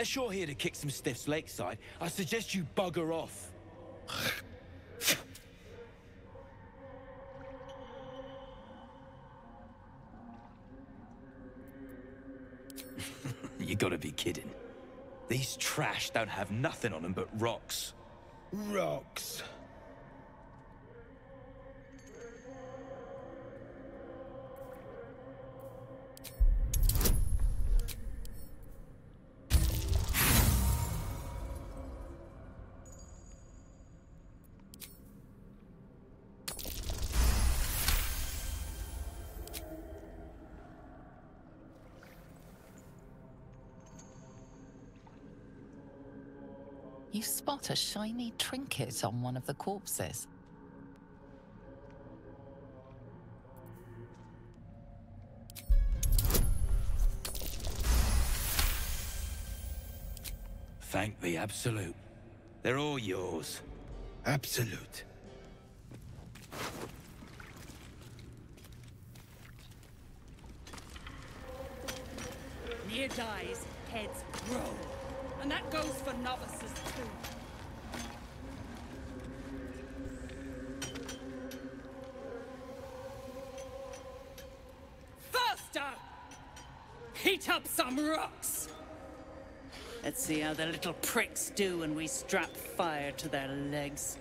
Unless you're here to kick some stiffs lakeside, I suggest you bugger off. You gotta be kidding. These trash don't have nothing on them but rocks. Rocks. You spot a shiny trinket on one of the corpses. Thank the Absolute. They're all yours. Absolute. Near dies, heads roll. And that goes for novices, too. Faster! Heat up some rocks! Let's see how the little pricks do when we strap fire to their legs.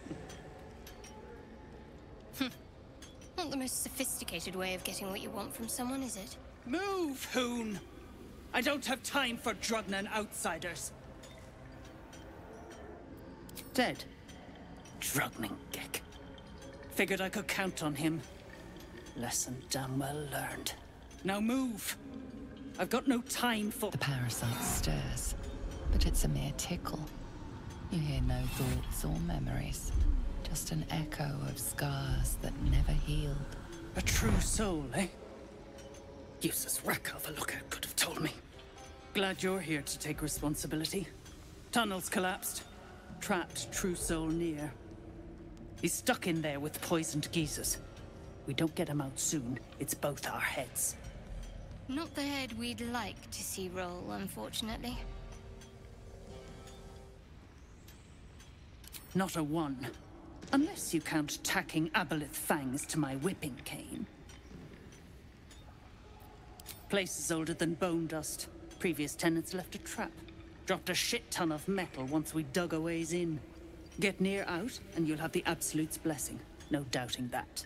Not the most sophisticated way of getting what you want from someone, is it? Move, Hoon! I don't have time for Drugnan outsiders. Dead. Drugning Geck. Figured I could count on him. Lesson damn well learned. Now move. I've got no time for— The parasite stirs, but it's a mere tickle. You hear no thoughts or memories. Just an echo of scars that never healed. A true soul, eh? Useless wreck of a lookout could have told me. Glad you're here to take responsibility. Tunnel's collapsed. Trapped true soul near. He's stuck in there with poisoned geezers. We don't get him out soon, it's both our heads. Not the head we'd like to see roll, unfortunately. Not a one. Unless you count tacking aboleth fangs to my whipping cane. Place is older than bone dust. Previous tenants left a trap. Dropped a shit-ton of metal once we dug a ways in. Get near out, and you'll have the Absolute's blessing. No doubting that.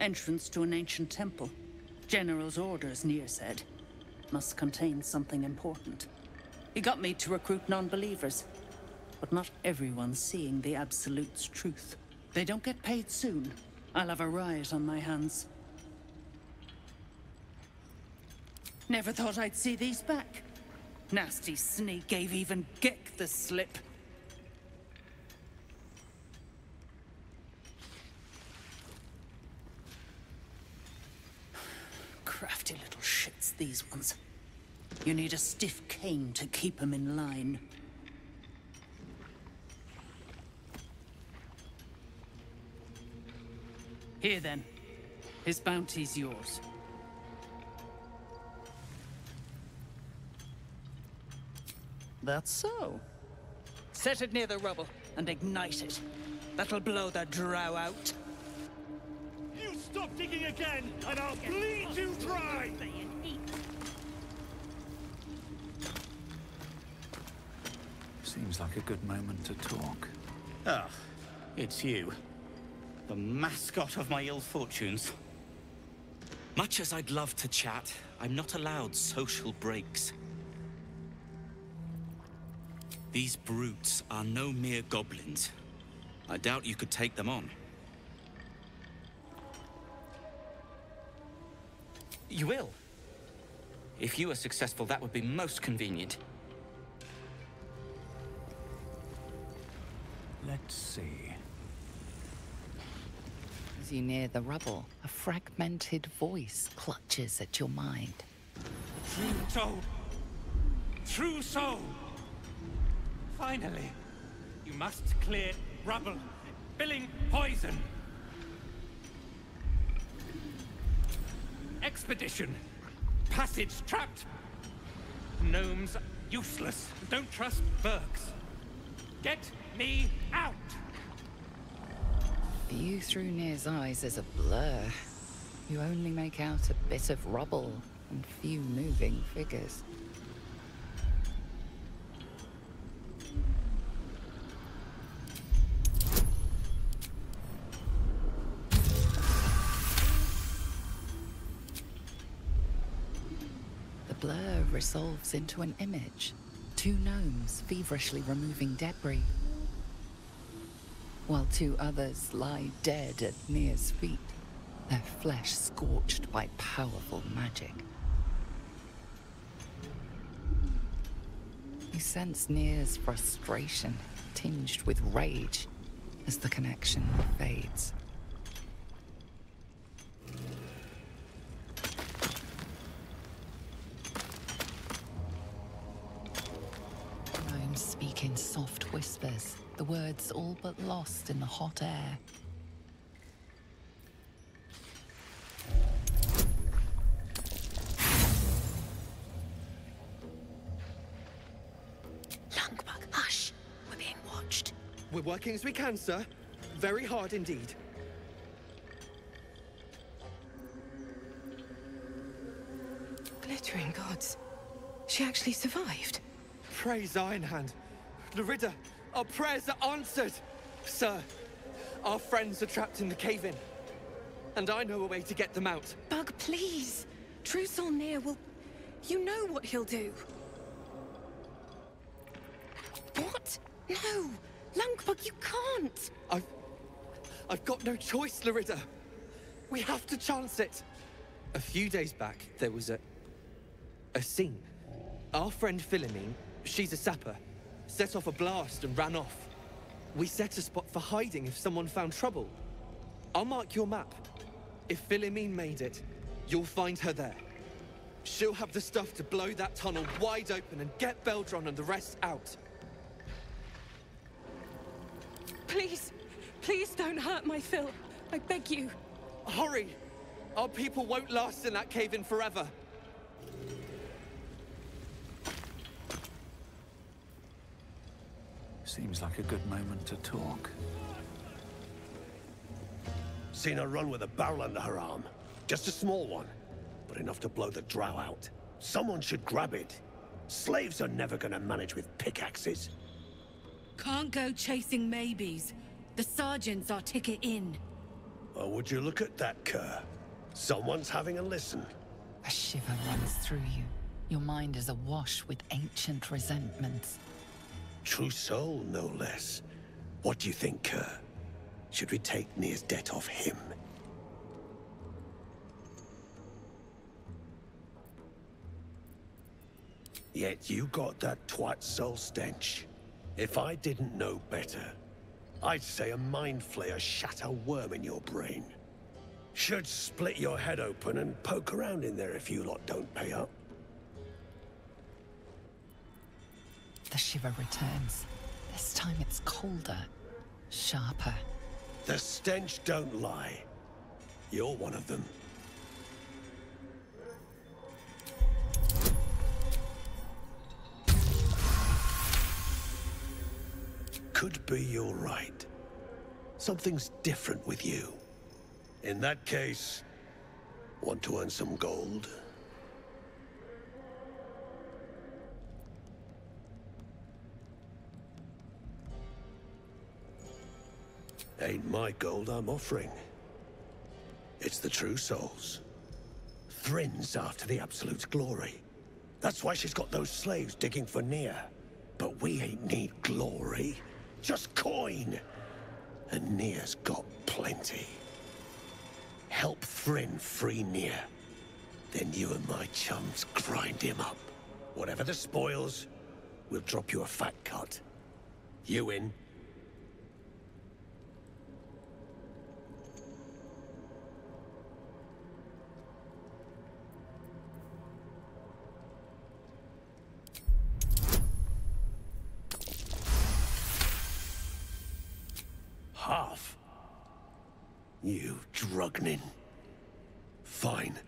Entrance to an ancient temple. General's orders, Nere said. Must contain something important. He got me to recruit non-believers. But not everyone's seeing the Absolute's truth. They don't get paid soon. I'll have a riot on my hands. Never thought I'd see these back. Nasty sneak gave even Gek the slip. Crafty little shits, these ones. You need a stiff cane to keep them in line. Here then. His bounty's yours. That's so. Set it near the rubble and ignite it. That'll blow the drow out. You stop digging again and I'll bleed you dry! Seems like a good moment to talk. Ah, it's you. The mascot of my ill fortunes. Much as I'd love to chat, I'm not allowed social breaks. These brutes are no mere goblins. I doubt you could take them on. You will. If you are successful, that would be most convenient. Let's see. As you near the rubble, a fragmented voice clutches at your mind. True soul! True soul! Finally! You must clear rubble, spilling poison! expedition. Passage trapped. Gnomes useless. Don't trust Burks. Get me out. The view through Nere's eyes is a blur. You only make out a bit of rubble and few moving figures. The blur resolves into an image. Two gnomes feverishly removing debris, while two others lie dead at Nere's feet, their flesh scorched by powerful magic. You sense Nere's frustration, tinged with rage, as the connection fades. Gnomes speak in soft whispers, the words all but lost in the hot air. We're working as we can, sir. Very hard indeed. Glittering gods. She actually survived. Praise Ironhand. Lurida, our prayers are answered. Sir, our friends are trapped in the cave-in. And I know a way to get them out. Bug, please. Truce on Nere will... You know what he'll do. What? No! Lunkbug, you can't! I've got no choice, Lurida. We have to chance it. A few days back, there was a scene. Our friend Philomene, she's a sapper, set off a blast and ran off. We set a spot for hiding if someone found trouble. I'll mark your map. If Philomene made it, you'll find her there. She'll have the stuff to blow that tunnel wide open and get Beldron and the rest out. Please, please don't hurt my Phil. I beg you. Hurry! Our people won't last in that cave-in forever. Seems like a good moment to talk. Seen her run with a barrel under her arm. Just a small one, but enough to blow the drow out. Someone should grab it. Slaves are never gonna manage with pickaxes. Can't go chasing maybes. The sergeant's our ticket in. Oh, would you look at that, Kerr? Someone's having a listen. A shiver runs through you. Your mind is awash with ancient resentments. True soul, no less. What do you think, Kerr? Should we take Nere's debt off him? Yet you got that twat soul stench. If I didn't know better, I'd say a mind flayer shat a worm in your brain. Should split your head open and poke around in there if you lot don't pay up. The shiver returns. This time it's colder, sharper. The stench don't lie. You're one of them. Could be you're right. Something's different with you. In that case, want to earn some gold? Ain't my gold I'm offering. It's the true souls. Thrinn's after the absolute glory. That's why she's got those slaves digging for Nere. But we ain't need glory. Just coin! And Nere's got plenty. Help Thrym free Nere. Then you and my chums grind him up. Whatever the spoils, we'll drop you a fat cut. You in? You drugnin. Fine.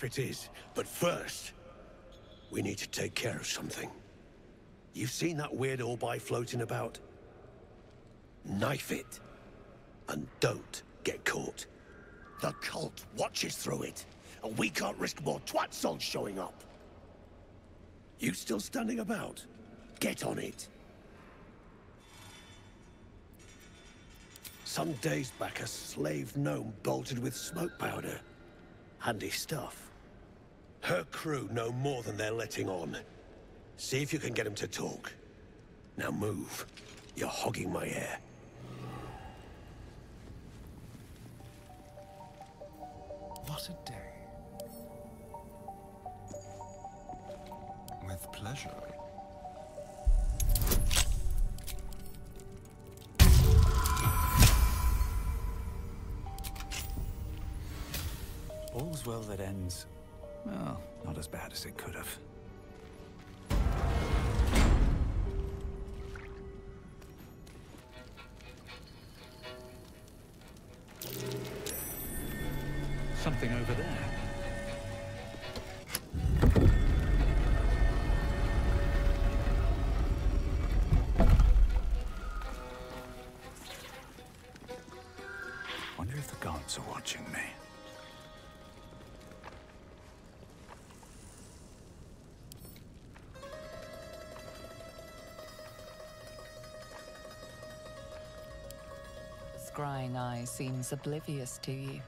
stuff it is. But first, we need to take care of something. You've seen that weird orb floating about? Knife it. And don't get caught. The cult watches through it, and we can't risk more twats on showing up. You still standing about? Get on it. Some days back, a slave gnome bolted with smoke powder. Handy stuff. Her crew know more than they're letting on. See if you can get them to talk. Now move. You're hogging my air. What a day. With pleasure. All's well that ends. Well, not as bad as it could have. Something over there. Wonder if the gods are watching me. The scrying eye seems oblivious to you.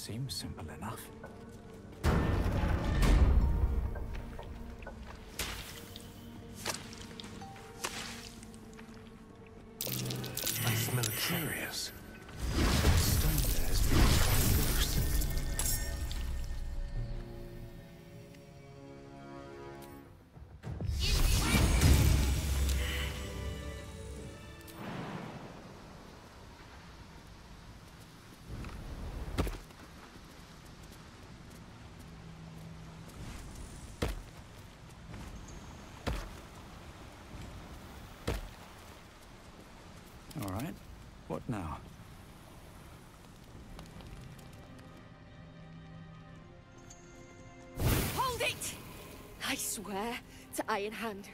Seems simple enough. I smell curious. The stone there has been quite loose. Now. Hold it! I swear to Ironhand.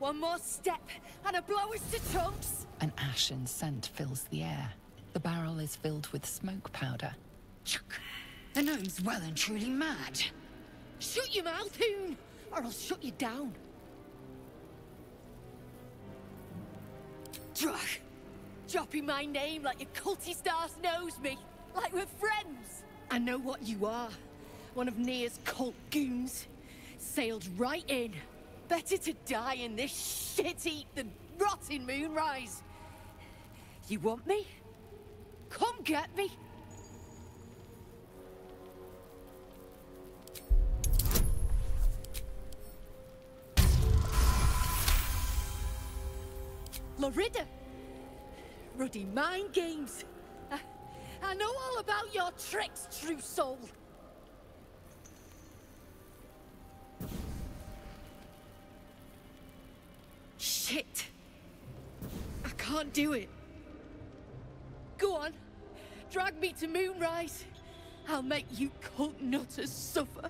One more step and a blow is to trunks. An ashen scent fills the air. The barrel is filled with smoke powder. Chuck! The gnome's well and truly mad. Shut your mouth, Hoon, or I'll shut you down. Drach! Dropping my name like your culty stars knows me, like we're friends. I know what you are, one of Nere's cult goons. Sailed right in. Better to die in this shit heap than rot in Moonrise. You want me? Come get me. Lurida. Ruddy mind games. I know all about your tricks, true soul. Shit. I can't do it. Go on. Drag me to Moonrise. I'll make you cult nutters suffer.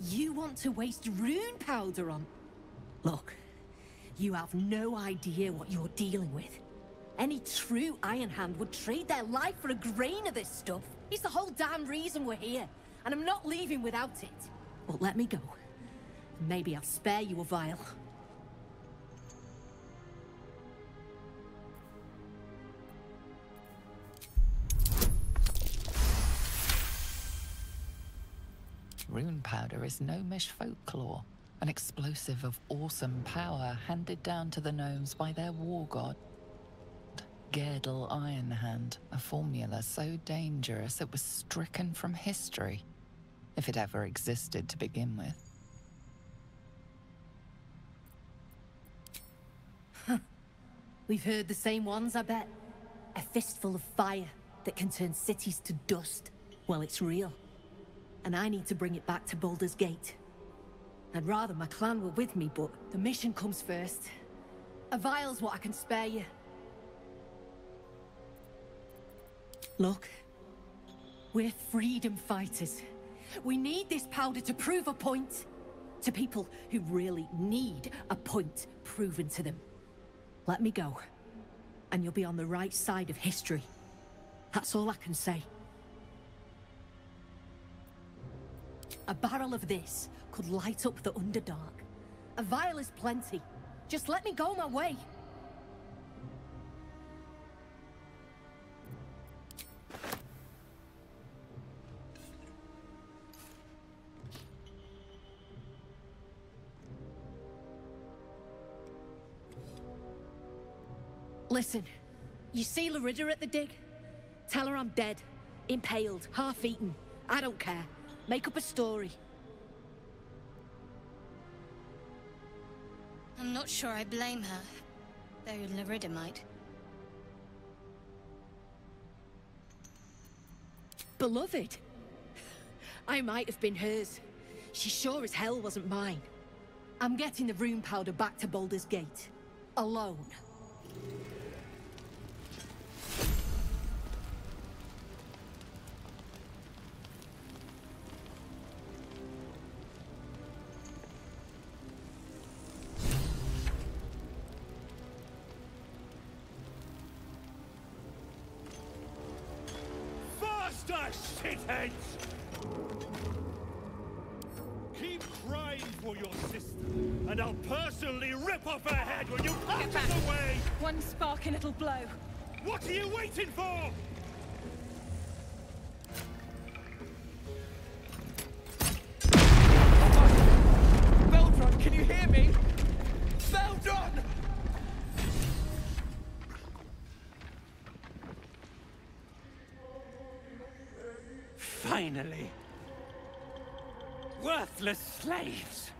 You want to waste rune powder on? Look. You have no idea what you're dealing with. Any true Ironhand would trade their life for a grain of this stuff. It's the whole damn reason we're here, and I'm not leaving without it. But let me go. Maybe I'll spare you a vial. Rune powder is gnomish folklore. An explosive of awesome power handed down to the gnomes by their war god. Gerdel Ironhand, a formula so dangerous it was stricken from history, if it ever existed to begin with. Huh. We've heard the same ones, I bet. A fistful of fire that can turn cities to dust. Well, it's real. And I need to bring it back to Baldur's Gate. I'd rather my clan were with me, but the mission comes first. A vial's what I can spare you. Look, we're freedom fighters. We need this powder to prove a point. To people who really need a point proven to them. Let me go, and you'll be on the right side of history. That's all I can say. A barrel of this could light up the Underdark. A vial is plenty. Just let me go my way. Listen, you see Lurida at the dig? Tell her I'm dead, impaled, half-eaten. I don't care. Make up a story. I'm not sure I blame her, though Lurida might. Beloved? I might have been hers. She sure as hell wasn't mine. I'm getting the rune powder back to Baldur's Gate. Alone. Keep crying for your sister, and I'll personally rip off her head when you punch it away! One spark and it'll blow. What are you waiting for? Beldron, can you hear me? Beldron! Finally! Worthless slaves!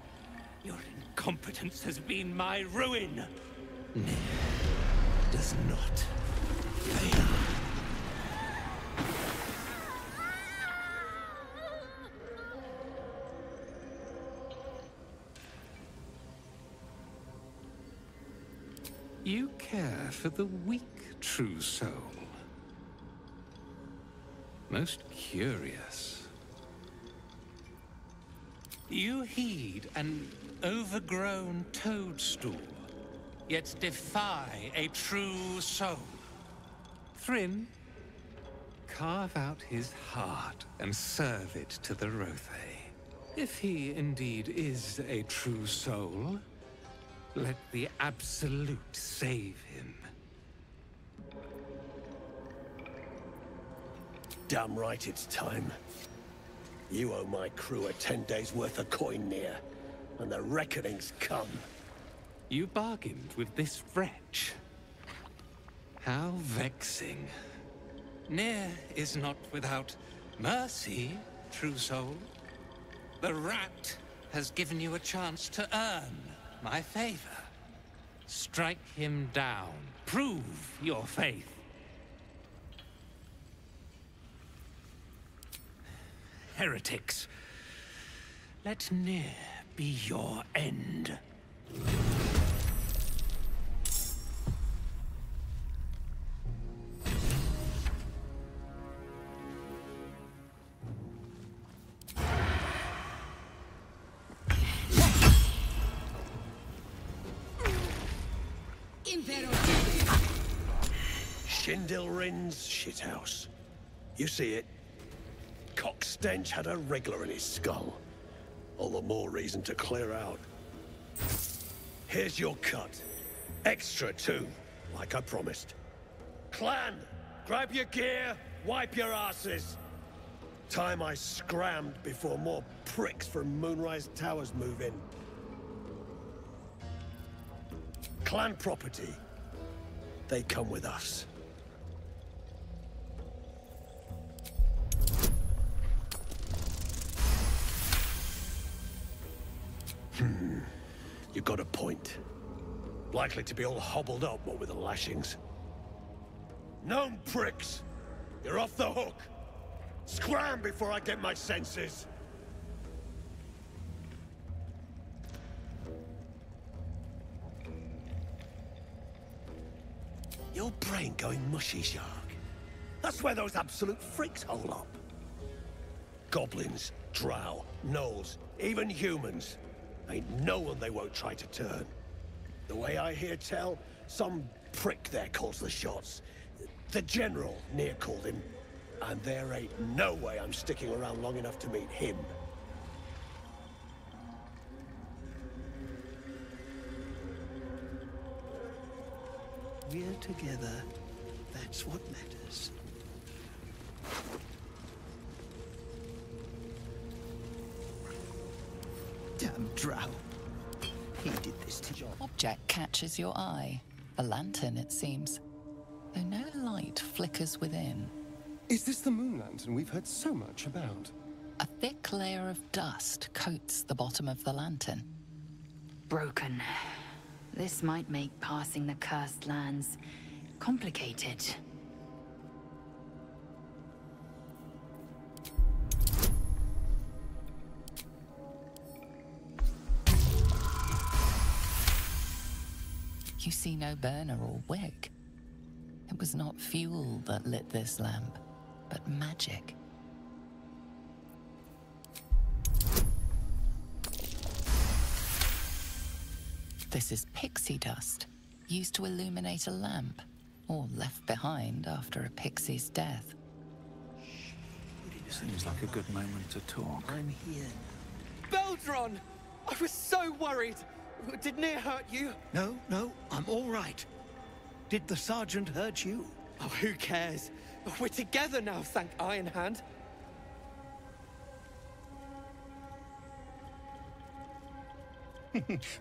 Your incompetence has been my ruin! Nere does not fail. You care for the weak, true soul. Most curious. You heed an overgrown toadstool, yet defy a true soul. Thrinn, carve out his heart and serve it to the Rothe. If he indeed is a true soul, let the Absolute save him. Damn right it's time. You owe my crew a 10 days' worth of coin, Nere, and the reckoning's come. You bargained with this wretch. How vexing. Nere is not without mercy, true soul. The rat has given you a chance to earn my favor. Strike him down. Prove your faith. Heretics, let Nere be your end. Shindelrin's shithouse. You see it. Cockstench had a reglar in his skull. All the more reason to clear out. Here's your cut. Extra, too, like I promised. Clan, grab your gear, wipe your asses. Time I scrammed before more pricks from Moonrise Towers move in. Clan property. They come with us. You got a point. Likely to be all hobbled up, what with the lashings. Gnome pricks! You're off the hook! Scram before I get my senses! Your brain going mushy, Jacques. That's where those absolute freaks hole up. Goblins, drow, gnolls, even humans. Ain't no one they won't try to turn. The way I hear tell, some prick there calls the shots. The general, Nere called him. And there ain't no way I'm sticking around long enough to meet him. We're together. That's what matters. Damn drow. He did this to John. Object catches your eye. A lantern, it seems. Though no light flickers within. Is this the moon lantern we've heard so much about? A thick layer of dust coats the bottom of the lantern. Broken. This might make passing the cursed lands complicated. You see no burner or wick. It was not fuel that lit this lamp, but magic. This is pixie dust, used to illuminate a lamp, or left behind after a pixie's death. Seems like a good moment to talk. I'm here now. Beldron! I was so worried! Did Nere hurt you? No, no, I'm all right. Did the sergeant hurt you? Oh, who cares? We're together now, thank Ironhand.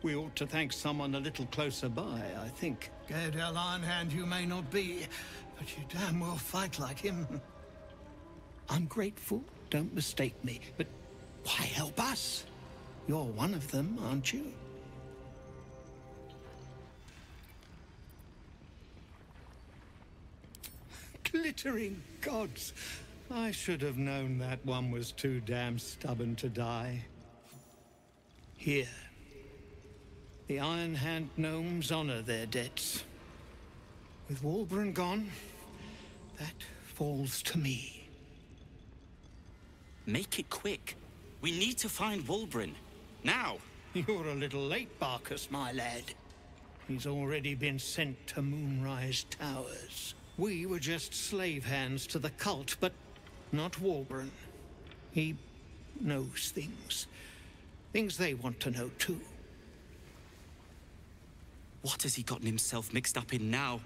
We ought to thank someone a little closer by, I think. Gerdel, Ironhand you may not be, but you damn well fight like him. I'm grateful, don't mistake me, but why help us? You're one of them, aren't you? Glittering gods! I should have known that one was too damn stubborn to die. Here. The Ironhand gnomes honor their debts. With Wulbren gone, that falls to me. Make it quick. We need to find Wulbren. Now! You're a little late, Barkus, my lad. He's already been sent to Moonrise Towers. We were just slave hands to the cult, but not Wulbren. He knows things. Things they want to know, too. What has he gotten himself mixed up in now?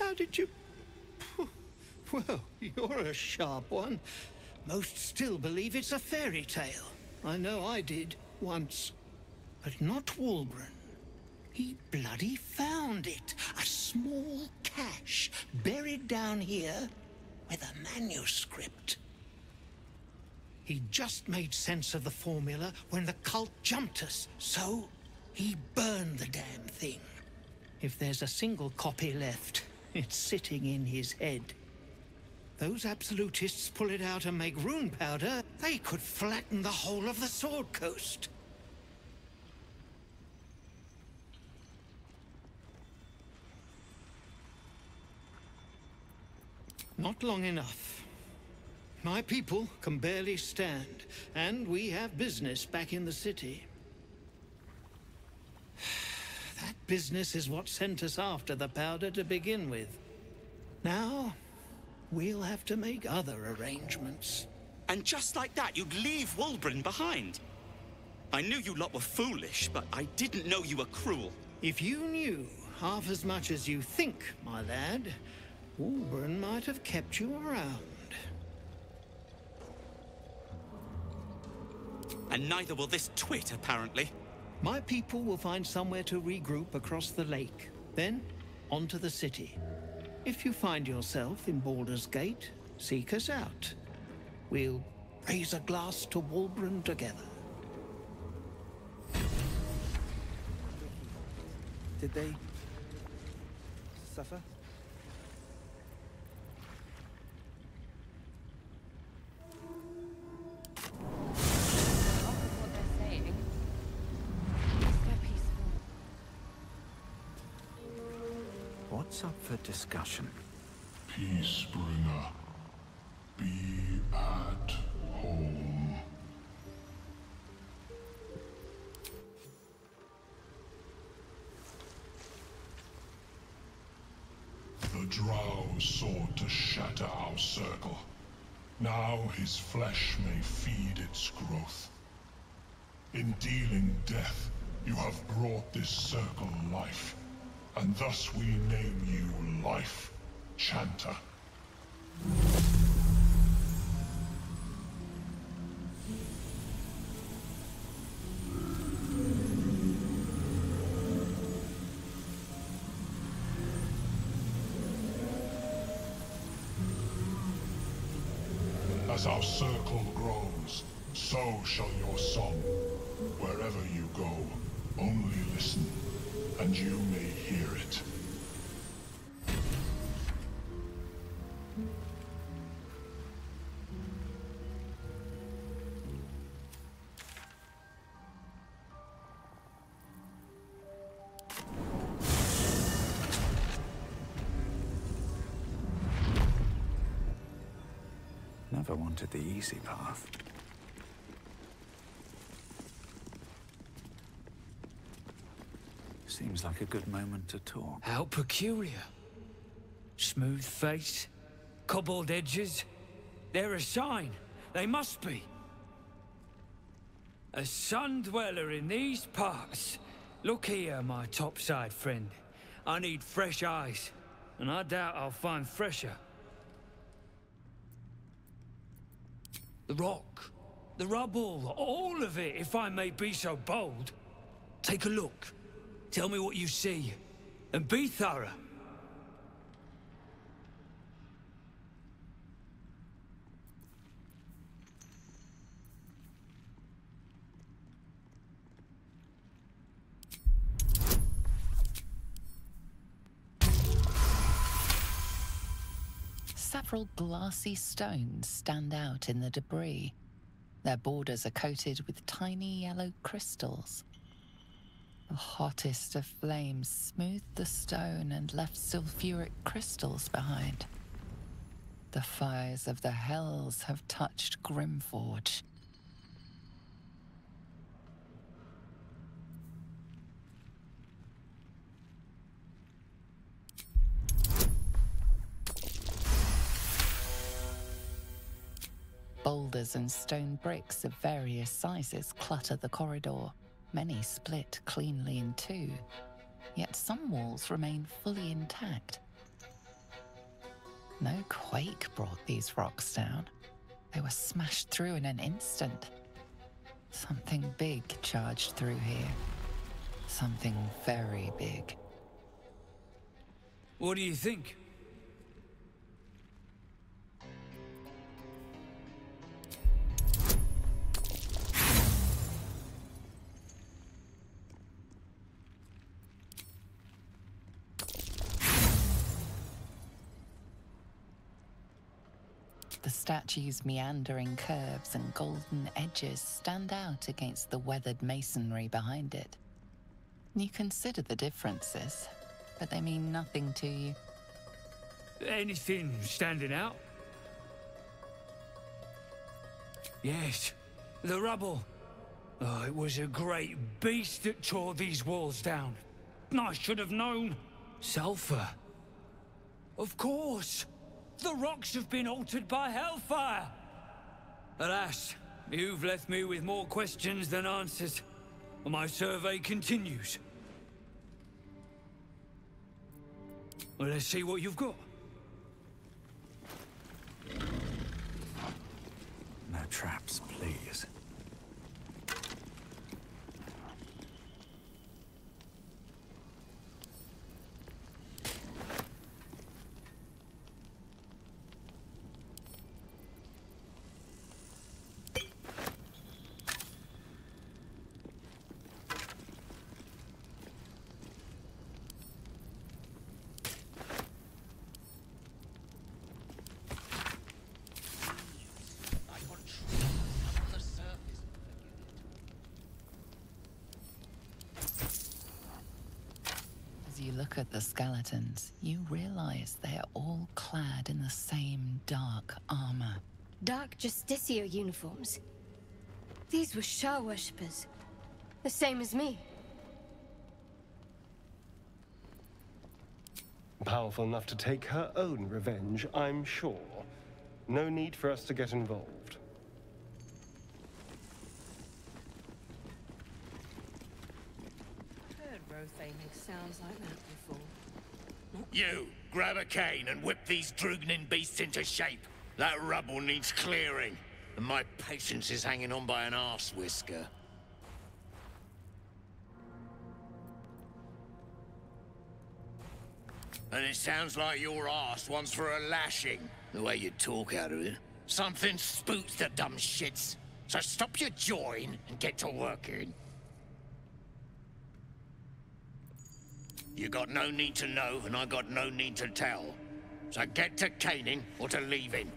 How did you... Well, you're a sharp one. Most still believe it's a fairy tale. I know I did, once. But not Wulbren. He bloody found it! A small cache, buried down here, with a manuscript. He just made sense of the formula when the cult jumped us, so he burned the damn thing. If there's a single copy left, it's sitting in his head. Those absolutists pull it out and make rune powder, they could flatten the whole of the Sword Coast. Not long enough. My people can barely stand, and we have business back in the city. That business is what sent us after the powder to begin with. Now, we'll have to make other arrangements. And just like that, you'd leave Wulbren behind. I knew you lot were foolish, but I didn't know you were cruel. If you knew half as much as you think, my lad, Wulbren might have kept you around. And neither will this twit, apparently. My people will find somewhere to regroup across the lake, then onto the city. If you find yourself in Baldur's Gate, seek us out. We'll Raise a glass to Wulbren together. Did they suffer? What's up for discussion? Peace, Brunner. Be at home. The drow sought to shatter our circle. Now his flesh may feed its growth. In dealing death, you have brought this circle life. And thus we name you Life Chanter. As our circle grows, so shall your song. Wherever you go, only listen, and you may hear it. Never wanted the easy path. Seems like a good moment to talk. How peculiar. Smooth face, cobbled edges. They're a sign. They must be. A sun dweller in these parts. Look here, my topside friend. I need fresh eyes, and I doubt I'll find fresher. The rock, the rubble, all of it, if I may be so bold. Take a look. Tell me what you see, and be thorough. Several glassy stones stand out in the debris. Their borders are coated with tiny yellow crystals. The hottest of flames smoothed the stone and left sulfuric crystals behind. The fires of the Hells have touched Grimforge. Boulders and stone bricks of various sizes clutter the corridor. Many split cleanly in two, yet some walls remain fully intact. No quake brought these rocks down. They were smashed through in an instant. Something big charged through here. Something very big. What do you think? The statue's meandering curves and golden edges stand out against the weathered masonry behind it. You consider the differences, but they mean nothing to you. Anything standing out? Yes, the rubble. Oh, it was a great beast that tore these walls down. I should have known. Sulfur. Of course. The rocks have been altered by hellfire! Alas, you've left me with more questions than answers. My survey continues. Well, let's see what you've got. No traps, please. look at the skeletons, you realize they are all clad in the same dark armor. Dark Justicia uniforms. These were Shar worshippers. The same as me. Powerful enough to take her own revenge, I'm sure. No need for us to get involved. I've heard Rothe make sounds like that before. You, grab a cane and whip these drugnin beasts into shape. That rubble needs clearing, and my patience is hanging on by an arse whisker. And it sounds like your arse wants for a lashing, the way you talk out of it. Something spooks the dumb shits, so stop your jawing and get to working. You got no need to know, and I got no need to tell. So get to caning or to leaving.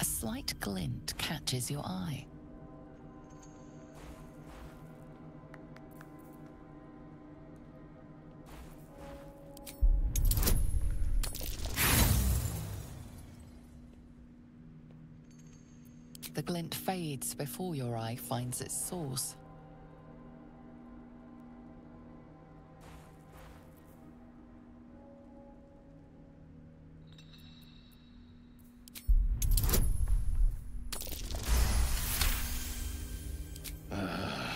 A slight glint catches your eye. The glint fades before your eye finds its source.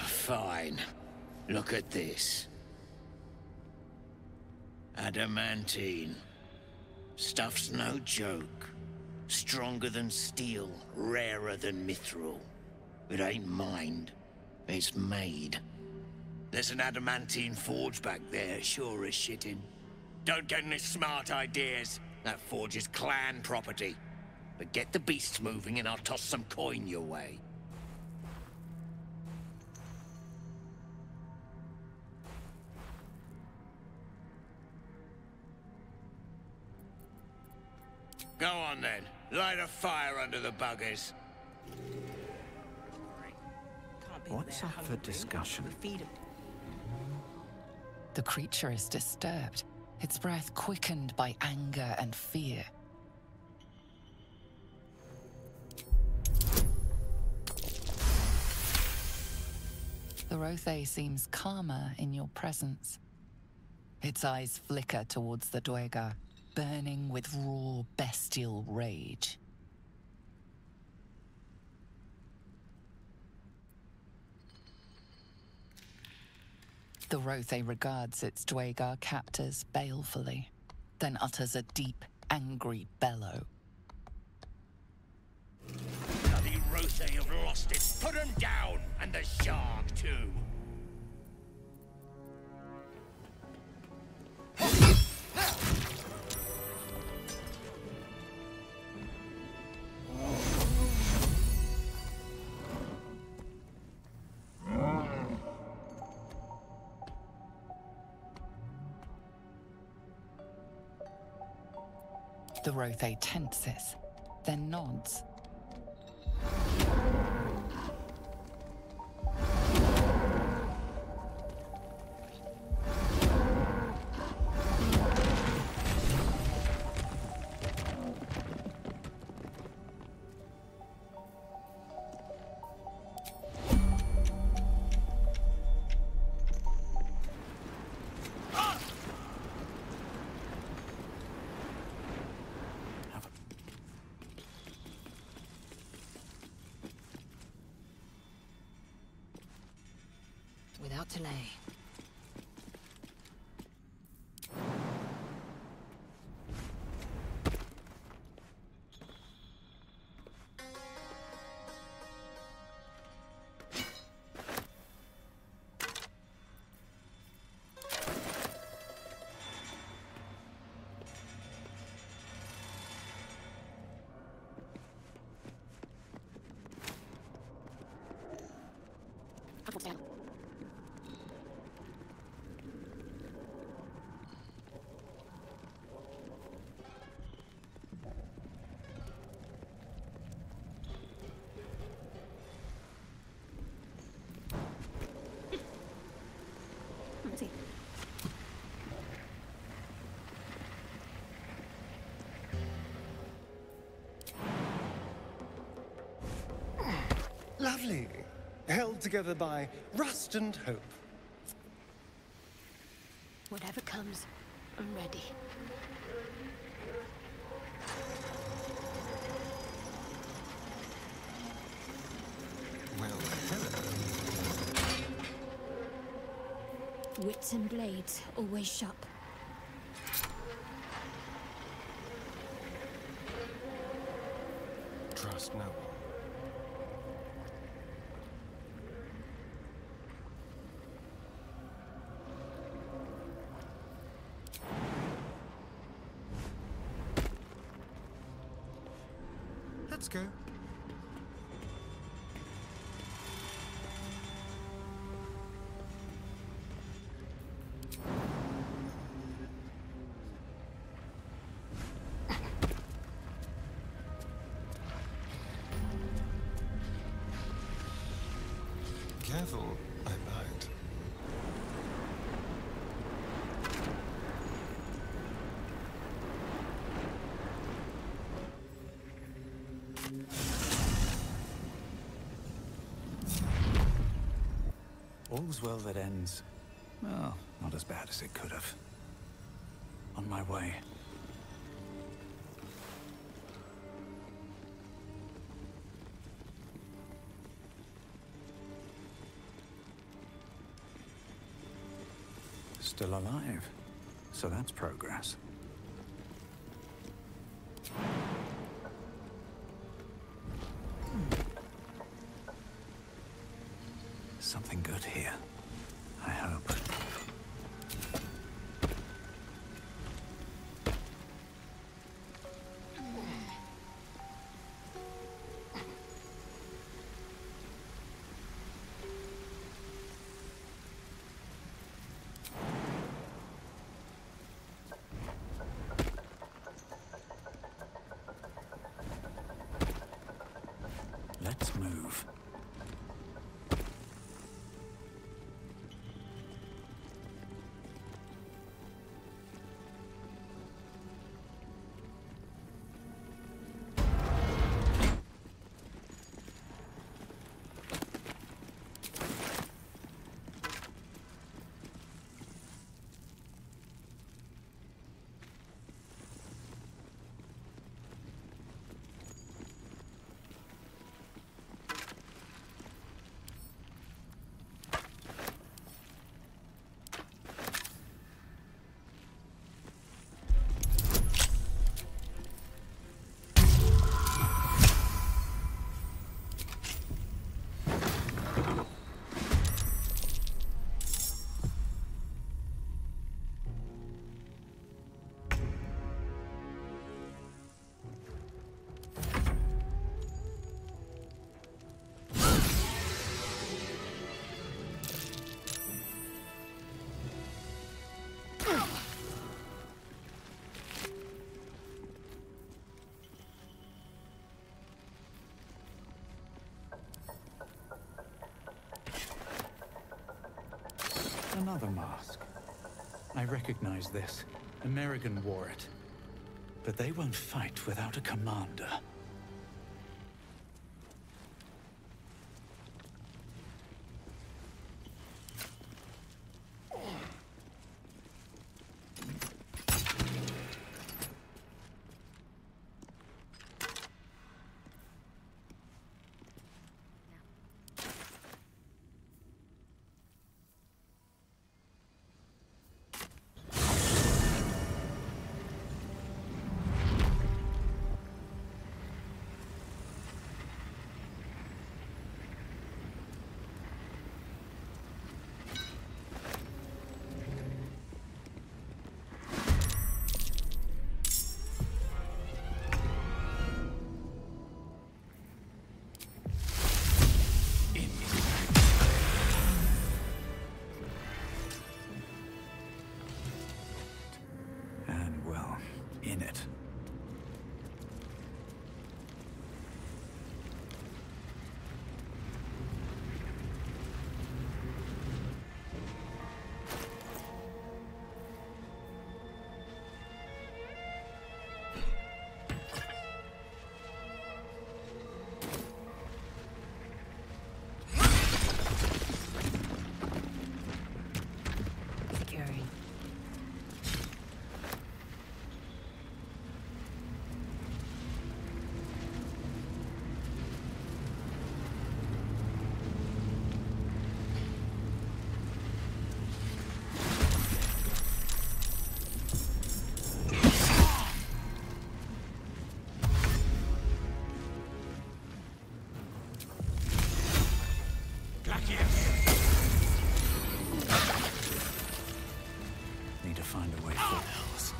Fine. Look at this. Adamantine. Stuff's no joke. Stronger than steel, rarer than mithril. It ain't mined, it's made. There's an adamantine forge back there, sure as shitting. Don't get any smart ideas. That forge is clan property. But get the beasts moving and I'll toss some coin your way. Go on then, light a fire under the buggers. What's up for discussion? The creature is disturbed, its breath quickened by anger and fear. The Rothe seems calmer in your presence. Its eyes flicker towards the Duergar, burning with raw, bestial rage. The Rothe regards its Duergar captors balefully, then utters a deep, angry bellow. Bloody Rothe have lost it! Put them down! And the shark, too! The Rothe tenses, then nods. Lovely. Held together by rust and hope. Whatever comes, I'm ready. Well, hello. Wits and blades, always sharp. Trust no one. Let's go. Careful, I might. All's well that ends. Well, not as bad as it could have. On my way. Still alive, so that's progress. Something good here, I hope. Let's move. Another mask. I recognize this. Amerigan wore it. But they won't fight without a commander. to find a way for else.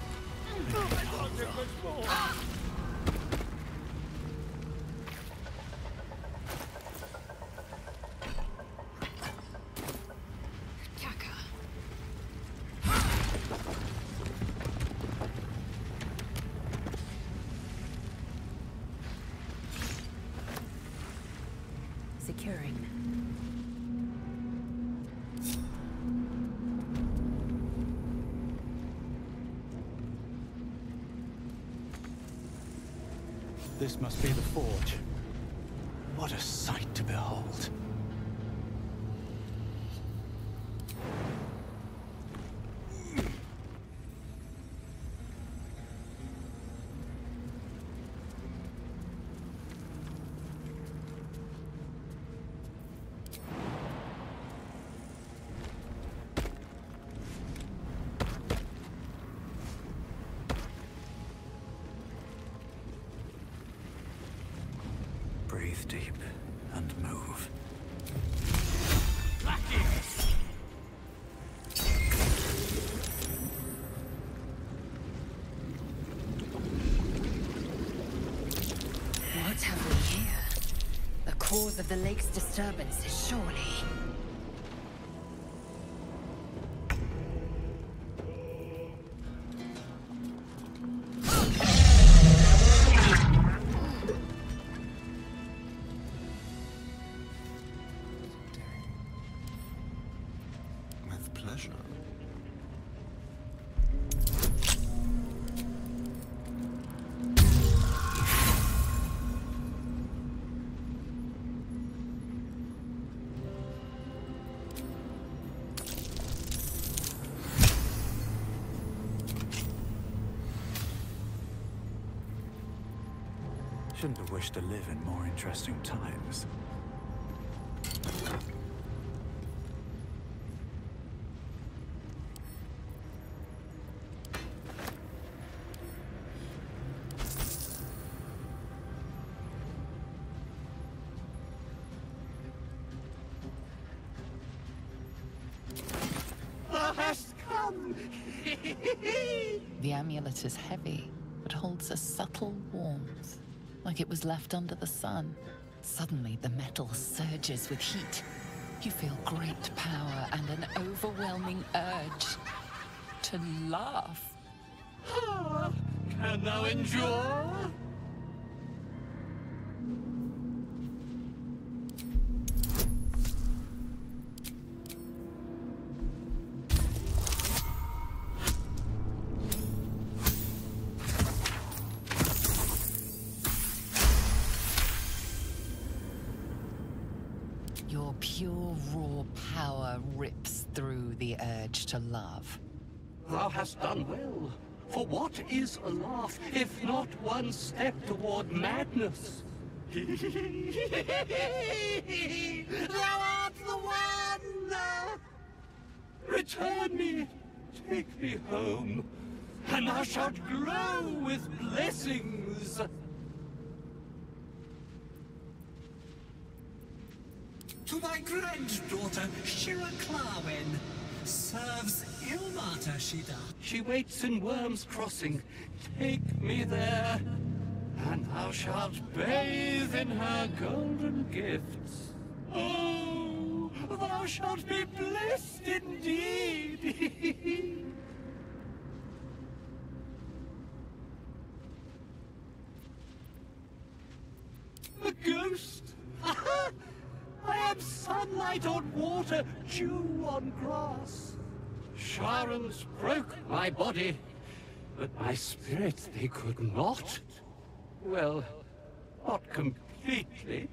This must be the forge. What a sight to behold. Deep and move. What have we here? The cause of the lake's disturbance is surely... Shouldn't have wished to live in more interesting times. The amulet is heavy, but holds a subtle warmth. Like it was left under the sun. Suddenly, the metal surges with heat. You feel great power and an overwhelming urge to laugh. Ah, can thou endure? To love. Thou hast done well, for what is a laugh if not one step toward madness? Thou art the one! Return me, take me home, and thou shalt grow with blessings! To thy granddaughter, Shira Clawin. Serves Ilmater, she does. She waits in Worm's Crossing. Take me there, and thou shalt bathe in her golden gifts. Oh, thou shalt be blessed indeed! The ghost! I am sunlight on water, dew on grass. Shirons broke my body, but my spirit they could not. Well, not completely.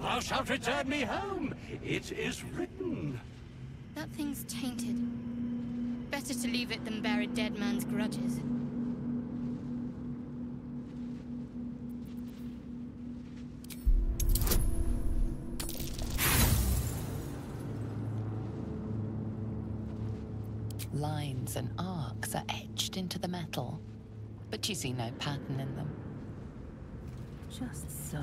Thou shalt return me home. It is written. That thing's tainted. Better to leave it than bear a dead man's grudges. Lines and arcs are etched into the metal, but you see no pattern in them. Just so.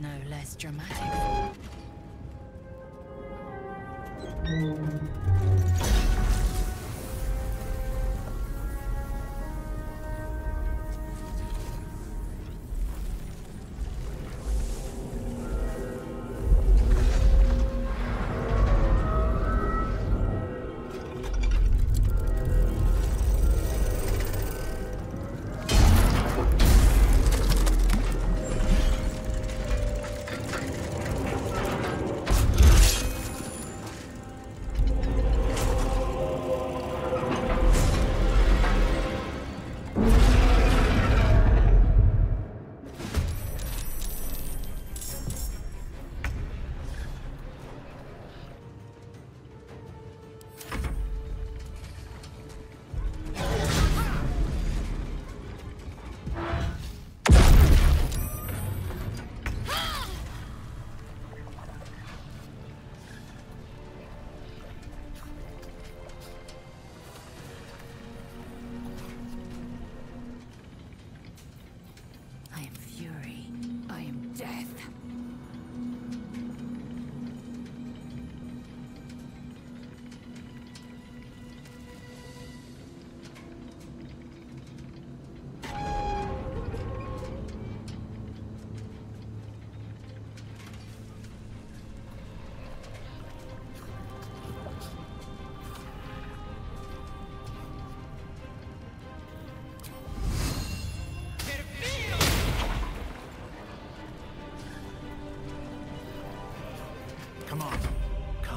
no less dramatic.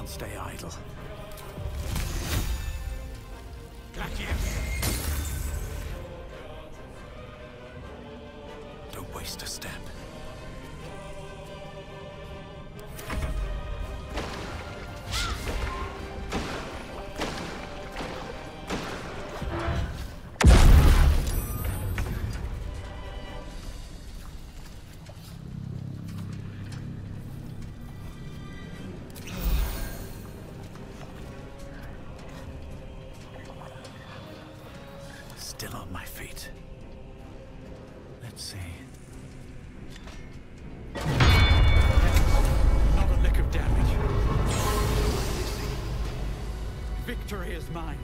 Stay idle. Got you. Don't waste a step. Victory is mine.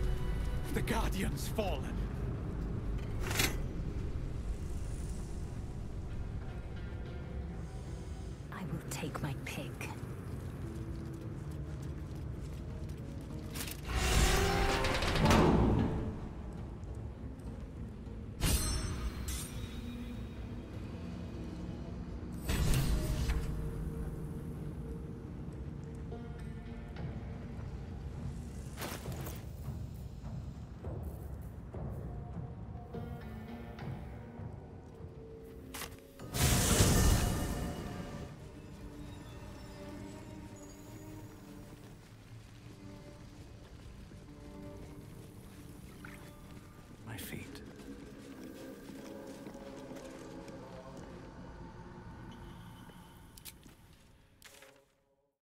The Guardian's fallen. I will take my pick.